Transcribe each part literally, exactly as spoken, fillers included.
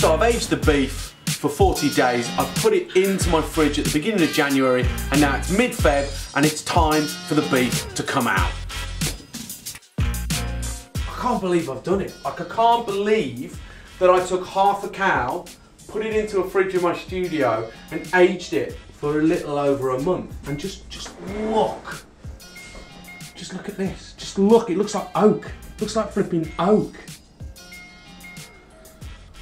So I've aged the beef for forty days, I've put it into my fridge at the beginning of January, and now it's mid-Feb and it's time for the beef to come out. I can't believe I've done it. Like, I can't believe that I took half a cow, put it into a fridge in my studio and aged it for a little over a month. And just, just look. Just look at this. Just look, it looks like oak. It looks like flipping oak.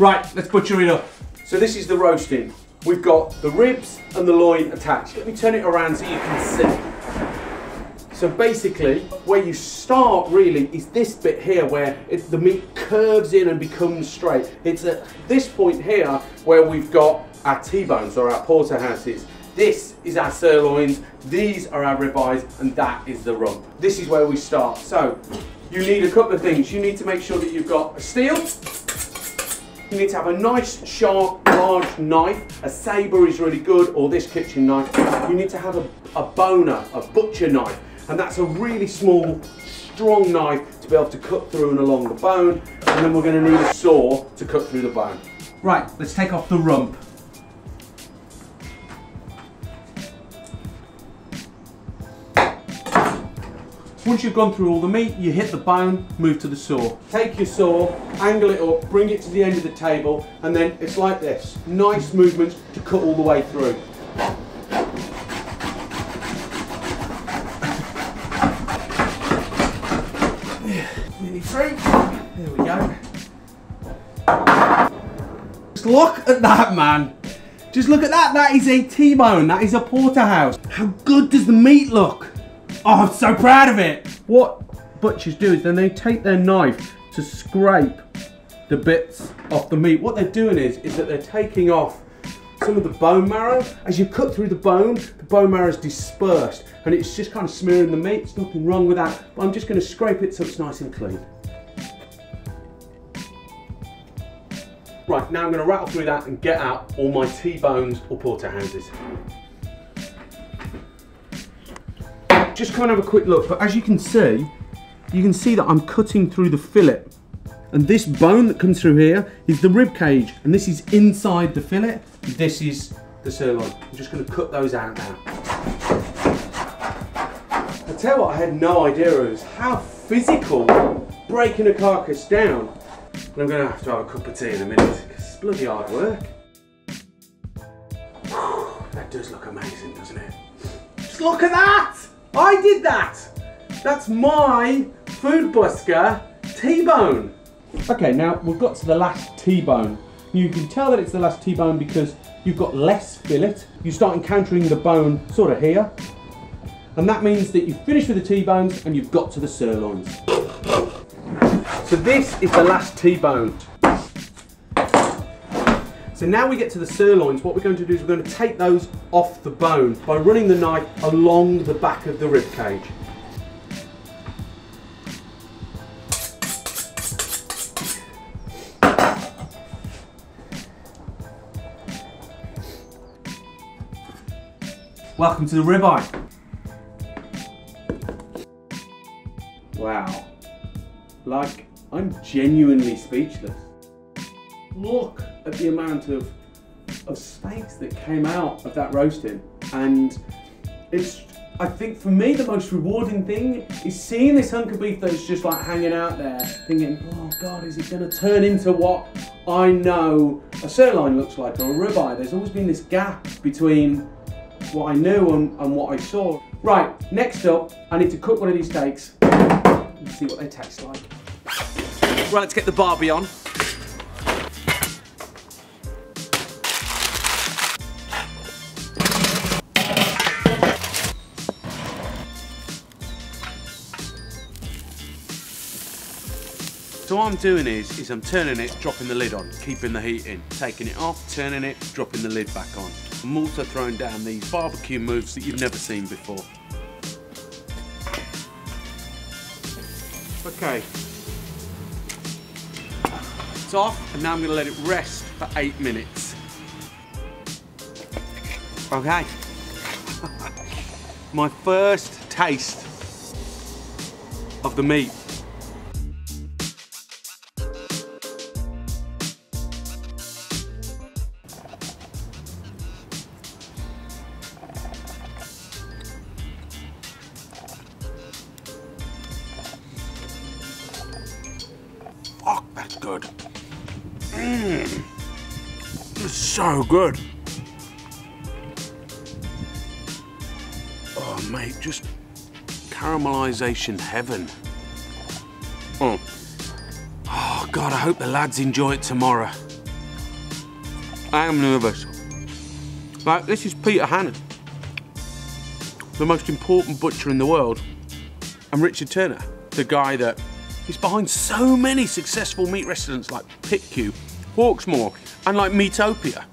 Right, let's butcher it up. So this is the roasting. We've got the ribs and the loin attached. Let me turn it around so you can see. So basically, where you start really is this bit here where it, the meat curves in and becomes straight. It's at this point here where we've got our T-bones or our porterhouses. This is our sirloins, these are our ribeyes, and that is the rump. This is where we start. So you need a couple of things. You need to make sure that you've got a steel. You need to have a nice, sharp, large knife. A sabre is really good, or this kitchen knife. You need to have a, a boner, a butcher knife, and that's a really small, strong knife to be able to cut through and along the bone, and then we're gonna need a saw to cut through the bone. Right, let's take off the rump. Once you've gone through all the meat, you hit the bone, move to the saw. Take your saw, angle it up, bring it to the end of the table, and then it's like this. Nice movements to cut all the way through. Nearly through. There we go. Just look at that, man. Just look at that. That is a T-bone. That is a porterhouse. How good does the meat look? Oh, I'm so proud of it! What butchers do is then they take their knife to scrape the bits off the meat. What they're doing is, is that they're taking off some of the bone marrow. As you cut through the bone, the bone marrow is dispersed and it's just kind of smearing the meat. There's nothing wrong with that, but I'm just going to scrape it so it's nice and clean. Right, now I'm going to rattle through that and get out all my T-bones or porterhouses. Just kind of have a quick look, but as you can see, you can see that I'm cutting through the fillet. And this bone that comes through here is the rib cage, and this is inside the fillet. This is the sirloin. I'm just gonna cut those out now. I tell you what, I had no idea it was how physical breaking a carcass down. And I'm gonna have to have a cup of tea in a minute, because it's bloody hard work. That does look amazing, doesn't it? Just look at that! I did that! That's my Food Busker T-bone. Okay, now we've got to the last T-bone. You can tell that it's the last T-bone because you've got less fillet. You start encountering the bone sort of here. And that means that you've finished with the T-bones and you've got to the sirloins. So this is the last T-bone. So now we get to the sirloins. What we're going to do is we're going to take those off the bone by running the knife along the back of the rib cage. Welcome to the ribeye. Wow. Like, I'm genuinely speechless. Look at the amount of, of steaks that came out of that roasting, and it's, I think for me the most rewarding thing is seeing this hunk of beef that's just like hanging out there thinking, oh God, is it going to turn into what I know a sirloin looks like or a ribeye? There's always been this gap between what I knew and, and what I saw. Right, next up I need to cook one of these steaks and see what they taste like. Right, let's get the barbie on. So what I'm doing is, is I'm turning it, dropping the lid on, keeping the heat in, taking it off, turning it, dropping the lid back on. I'm also throwing down these barbecue moves that you've never seen before. Okay. It's off, and now I'm gonna let it rest for eight minutes. Okay. My first taste of the meat. Oh, that's good. Mmm. It's so good. Oh, mate, just caramelization heaven. Oh. Oh, God, I hope the lads enjoy it tomorrow. I am nervous. Like, this is Peter Hannon, the most important butcher in the world, and Richard Turner, the guy that is behind so many successful meat restaurants like Pit Cube, Hawksmoor, and like Meatopia.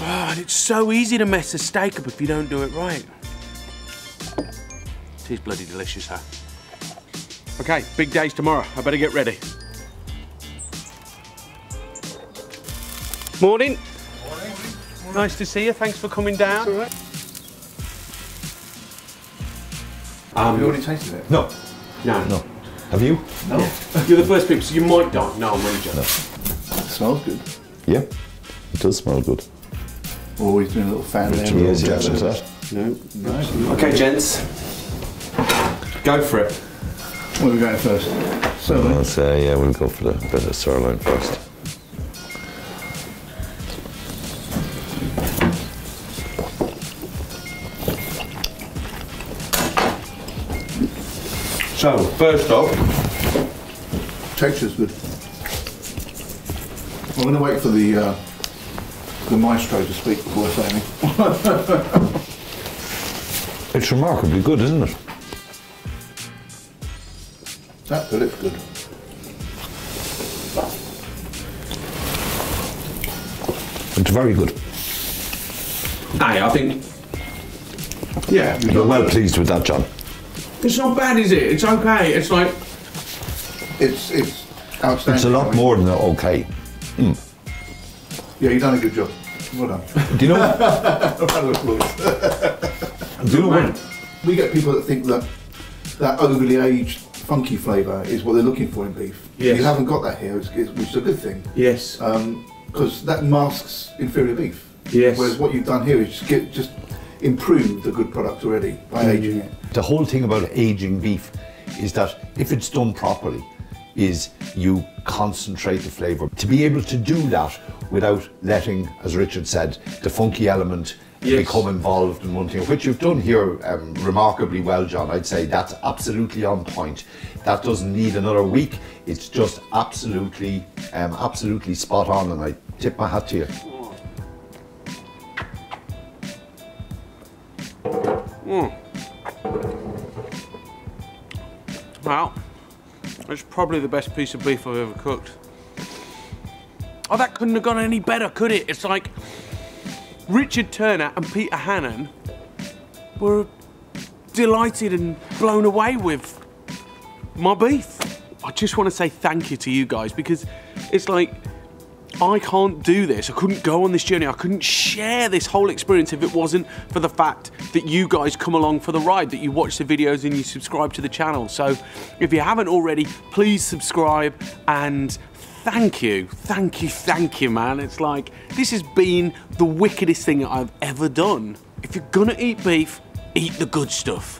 Oh, and it's so easy to mess a steak up if you don't do it right. It is bloody delicious, huh? Okay, big day's tomorrow. I better get ready. Morning. Morning. Morning. Nice to see you. Thanks for coming down. That's all right. Um, Have you already tasted it? No. No. No. Have you? No. Yeah. You're the first people, so you might die. No, I'm really joking. No. It smells good. Yeah, it does smell good. Oh, he's doing a little fan there. Is that? No. No. Okay, gents. Go for it. What are we going first? Sirloin? Let's, uh, yeah, we'll go for the bit of sirloin first. So, first off, texture's good. I'm going to wait for the uh, the maestro to speak before I say anything. It's remarkably good, isn't it? That good, it's good. It's very good. Aye, I think... Yeah, you're well pleased with that, John. It's not bad, is it? It's okay. It's like... It's, it's outstanding. It's a lot more than okay. Mm. Yeah, you've done a good job. Well done. Do you know what? A round of applause. Do you know what? We get people that think that that overly aged, funky flavour is what they're looking for in beef. Yes. You haven't got that here, which is a good thing. Yes. Because um, that masks inferior beef. Yes. Whereas what you've done here is just, get, just improve the good product already by mm. aging it. The whole thing about aging beef is that if it's done properly, is you concentrate the flavour. To be able to do that without letting, as Richard said, the funky element yes. become involved in one thing, which you've done here um, remarkably well, John. I'd say that's absolutely on point. That doesn't need another week. It's just absolutely, um, absolutely spot on, and I tip my hat to you. Mm. Well, it's probably the best piece of beef I've ever cooked. Oh, that couldn't have gone any better, could it? It's like Richard Turner and Peter Hannon were delighted and blown away with my beef. I just want to say thank you to you guys, because it's like, I can't do this. I couldn't go on this journey. I couldn't share this whole experience if it wasn't for the fact that you guys come along for the ride, that you watch the videos and you subscribe to the channel. So if you haven't already, please subscribe, and thank you, thank you, thank you, man. It's like, this has been the wickedest thing that I've ever done. If you're gonna eat beef, eat the good stuff.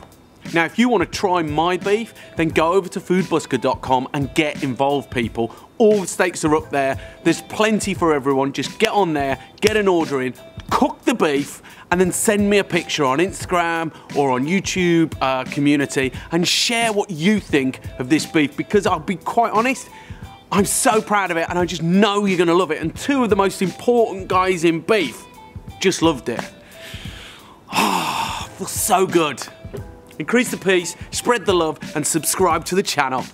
Now, if you want to try my beef, then go over to food busker dot com and get involved, people. All the steaks are up there. There's plenty for everyone. Just get on there, get an order in, cook the beef, and then send me a picture on Instagram or on YouTube uh, community and share what you think of this beef, because I'll be quite honest, I'm so proud of it, and I just know you're going to love it. And two of the most important guys in beef just loved it. Oh, it feels so good. Increase the peace, spread the love, and subscribe to the channel.